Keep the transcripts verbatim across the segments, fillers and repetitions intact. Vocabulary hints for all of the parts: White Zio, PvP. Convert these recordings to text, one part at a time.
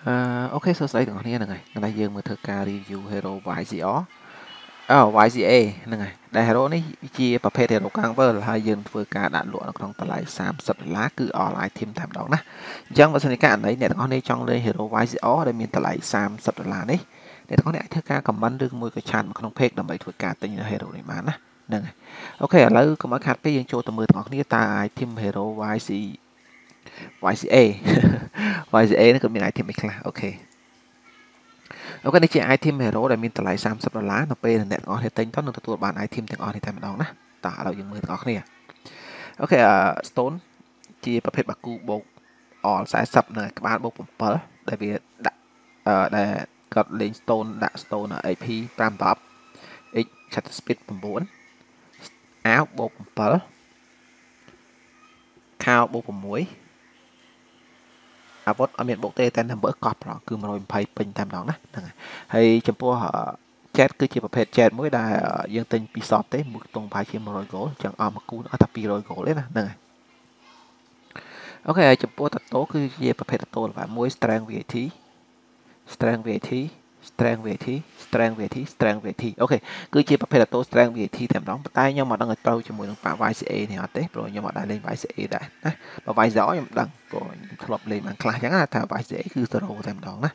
Uh, ok, so sánh của này này, đây dương mà thưa ca review hero White Zio. À, oh, y xê a ហ្នឹងហើយ ដែល hero នេះវាជាប្រភេទ hero cover ហើយយើងធ្វើការដាក់លក់នៅក្នុងតម្លៃ ba mươi đô la គឺ all item តែម្ដងណា អញ្ចឹងបើសិនជាករណីអ្នកទាំងអស់នេះចង់លេង hero y xê a ដែលមានតម្លៃ ba mươi đô la នេះ អ្នកទាំងអស់នេះអាចធ្វើការ comment ឬមួយក៏ chat នៅក្នុង page ដើម្បីធ្វើការទិញ hero នេះបានណា ហ្នឹងហើយ អូខេ ឥឡូវកុំឲ្យខាត់ពេលយើងចូលទៅមើលទាំងអស់គ្នាតើ item hero y xê a នេះគឺមាន item ខ្លះ អូខេ ok đây chỉ item hero để mình tờ lại ba mươi đô la nó pay là nẹt ngon hết tính tốt được tụi bạn item tiếng ngon thì thay mình đóng nè tả đầu dùng mười ngọc này ok uh, stone chia tập hết bạc cụ bộ all sai sập này các bạn bộ purple tại vì đã uh, để gọt lên stone đã stone ở ap tam top x chat speed bốn áo bộ purple cao bộ muối à vót ở miền bộ tây tên là bữa cọp rồi cứ mà rồi phải bình tam đón nè hay chấm po họ chat cứ chỉ một pet chat mỗi đài dân tình bị sọt tới một tuần phải chỉ một rồi gỗ chẳng ở một cú ở tập pi rồi gỗ đấy nè ok chấm po tập tố cứ chỉ một pet tập tố là mỗi strang về thí strang về thí strang về thí strang về thí strang về thí ok cứ chỉ một pet tập tố strang về thí tam đón tay nhưng mà đang ở trâu cho mỗi đồng phạm vê xê a thì họ tới rồi nhưng mà đã lên vê xê a đã và vai gió nhưng đằng rồi lọp lên bằng class chẳng là thả bài dễ cứ sơ đồ thêm đó nè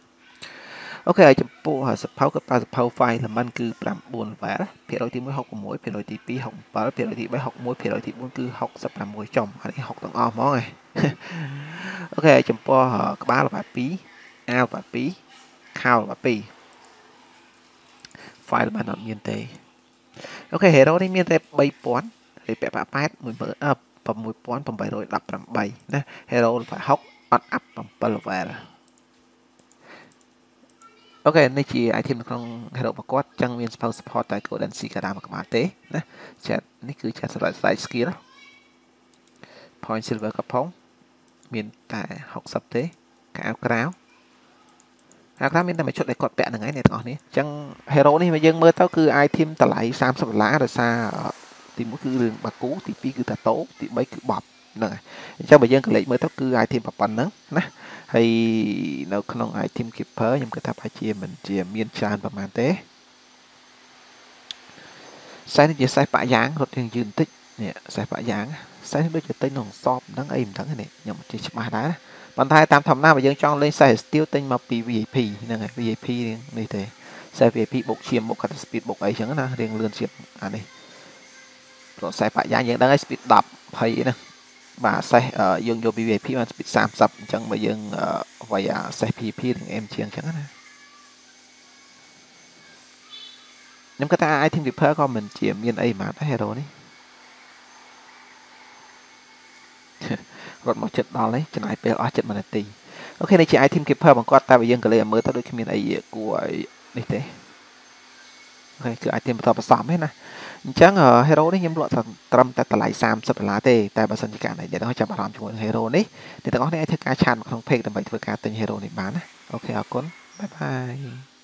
ok chấm po hả sập pháo cấp ba sập pháo phai là mình cứ làm buồn vẽ thì đôi thì mới học của mỗi thì đôi thì pi học và thì đôi thì mới học mỗi thì đôi thì muốn cứ học sập làm mỗi chồng hay học tầng o món này ok chấm po hả ba là pi ao và pi khao và pi phai là bạn học miên tây ok hệ đó đi miên tây bay bón thì bẻ bả pad mười mở up và mùi bón bằng bảy rồi đập làm bảy nè hero phải học on up bằng palver ok này chỉ item trong hero mà quát trang viên spell support tại cổ đàn xì cả đám mà các bạn tế nè chat này cứ chat lại slide skill point silver cấp phóng miền tại học sắp tế cả áo cáo áo cáo miền tại mấy chỗ này còn bẹ được ngay này còn này trang hero này mà dân mơ tao cứ item tại lại sam sắp lá rồi xa thì mỗi cứ đường bạc cũ thì pi cứ ta tố thì mấy cứ bọc nè trong bây giờ cái lấy mới tóc cứ ai thêm bọc bắn nắng nè hay nó không ai thêm kịp phớ nhưng cái tháp hai chia mình chia miên tràn và màn tế sai đến giờ sai bạ dáng rồi thường dừng tích nè sai bạ dáng sai đến bây giờ tên nòng xòm nắng im nắng này nhưng mà chỉ ba đá bàn tay tam thầm na bây giờ cho lên sai tiêu tên mà pvp nè vip này thế sai vip bộ chiêm bộ cắt speed bộ ấy chẳng là riêng lươn chiêm à này rồi sai phải giá những đang speed đập hay nè và sai dương vô bê vê pê speed sam sập chẳng mà dương vậy à sai pê pê thằng em chiên chẳng nè nhóm cái ta ai thêm việc phơ con mình chỉ miên ấy mà thấy hero đấy còn một trận đó đấy trận ai pê ở trận mà là tì ok này chỉ ai thêm kịp phơ bằng con ta bây giờ cái này mới tao được miên ấy của đi thế ok cứ ai thêm tao sắm hết nè chẳng ở hero đấy nhóm loại thằng trâm tại tại lại sam sập lá tê tại bản thân cái này để nó chạm vào làm cho hero đấy thì tao có thể thấy cá chăn không phê tầm bảy thưa cá tên hero này bán ok à con bye bye